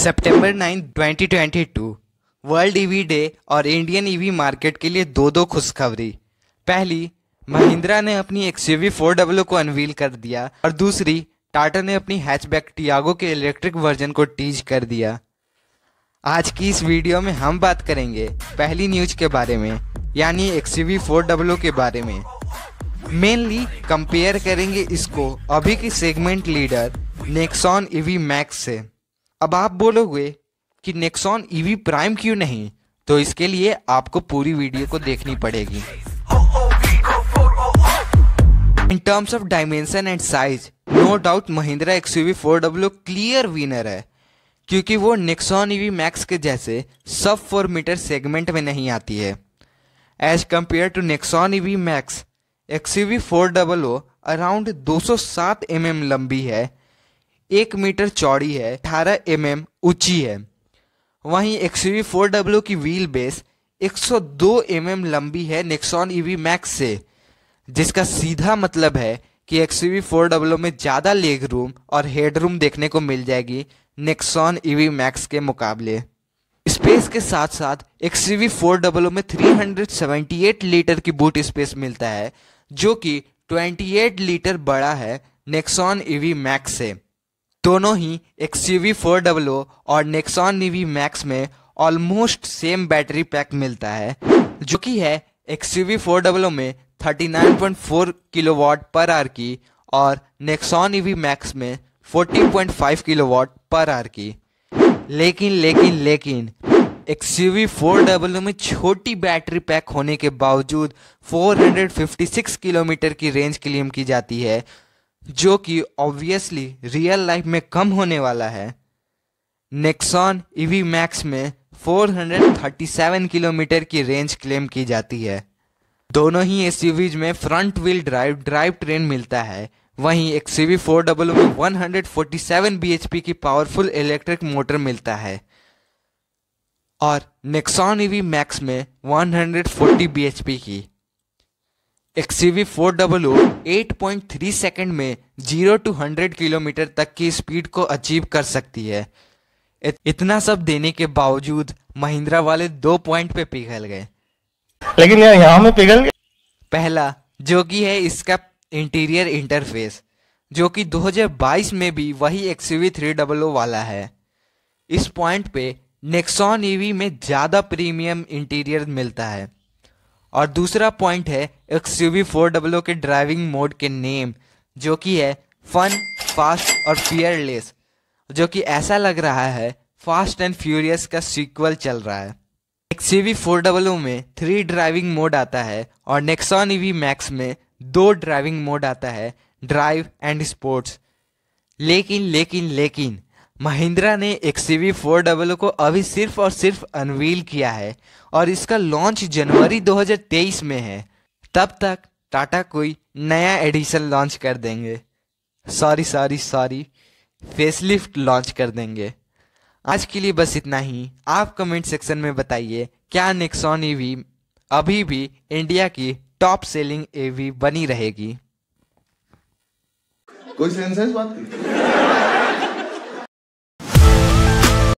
सितंबर 9, 2022 world EV day और Indian EV market के लिए दो खुशखबरी। पहली, महिंद्रा ने अपनी XUV4W को अनवील कर दिया और दूसरी, टाटा ने अपनी हैचबैक टियागो के इलेक्ट्रिक वर्जन को टीज कर दिया। आज की इस वीडियो में हम बात करेंगे पहली न्यूज के बारे में, यानी XUV4W के बारे में। मेनली कंपेयर करेंगे इसको अभी की segment leader Nexon EV max से। अब आप बोलोगे कि नेक्सॉन EV प्राइम क्यों नहीं, तो इसके लिए आपको पूरी वीडियो को देखनी पड़ेगी। In terms of dimension and size no doubt Mahindra XUV4W clear winner है, क्योंकि वो नेक्सॉन EV मैक्स के जैसे सब 4 मीटर सेगमेंट में नहीं आती है। As compare to Nexon EV max, XUV4W around 207 mm लंबी है, 1 मीटर चौड़ी है, 18 mm ऊंची है। वहीं XUV4W की व्हील बेस 102 mm लंबी है नेक्सॉन EV मैक्स से, जिसका सीधा मतलब है कि XUV4W में ज़्यादा लेग रूम और हेड रूम देखने को मिल जाएगी नेक्सॉन EV मैक्स के मुकाबले। स्पेस के साथ साथ XUV4W में 378 लीटर की बूट स्पेस मिलता है, जो कि 28 लीटर बड़ा है नेक्सॉन EV मैक्स से। दोनों ही XUV4W और नेक्सॉन EV मैक्स में ऑलमोस्ट सेम बैटरी पैक मिलता है, जो कि है XUV4W में 39.4 किलोवाट पर आवर की और नेक्सॉन EV मैक्स में 40.5 किलोवाट पर आवर की। लेकिन XUV4W में छोटी बैटरी पैक होने के बावजूद 456 किलोमीटर की रेंज क्लेम की जाती है, जो कि ऑब्वियसली रियल लाइफ में कम होने वाला है। नेक्सॉन EV मैक्स में 437 किलोमीटर की रेंज क्लेम की जाती है। दोनों ही एसयूवीज में फ्रंट व्हील ड्राइव ट्रेन मिलता है। वहीं XUV4W में 147 bhp की पावरफुल इलेक्ट्रिक मोटर मिलता है और नेक्सॉन EV मैक्स में 140 bhp की। XUV4W 8.3 सेकंड में 0 to 100 किलोमीटर तक की स्पीड को अचीव कर सकती है। इतना सब देने के बावजूद महिंद्रा वाले 2 पॉइंट पे पिघल गए। लेकिन यहाँ में पिघल गए। पहला, जो कि है इसका इंटीरियर इंटरफेस, जो कि 2022 में भी वही XUV3W वाला है। इस पॉइंट पे नेक्सॉन EV में ज़्यादा प्रीमियम इंटीरियर मिलता है। और दूसरा पॉइंट है XUV4W के ड्राइविंग मोड के नेम, जो कि है फन, फास्ट और फियरलेस, जो कि ऐसा लग रहा है फास्ट एंड फ्यूरियस का सीक्वल चल रहा है। XUV4W में 3 ड्राइविंग मोड आता है और नेक्सॉन EV मैक्स में 2 ड्राइविंग मोड आता है, ड्राइव एंड स्पोर्ट्स। लेकिन महिंद्रा ने XUV4W को अभी सिर्फ और सिर्फ अनवील किया है और इसका लॉन्च जनवरी 2023 में है। तब तक टाटा कोई नया एडिशन लॉन्च कर देंगे, सॉरी फेसलिफ्ट लॉन्च कर देंगे। आज के लिए बस इतना ही। आप कमेंट सेक्शन में बताइए, क्या नेक्सॉन EV अभी भी इंडिया की टॉप सेलिंग EV बनी रहेगी? कोई सेंस है इस बात की?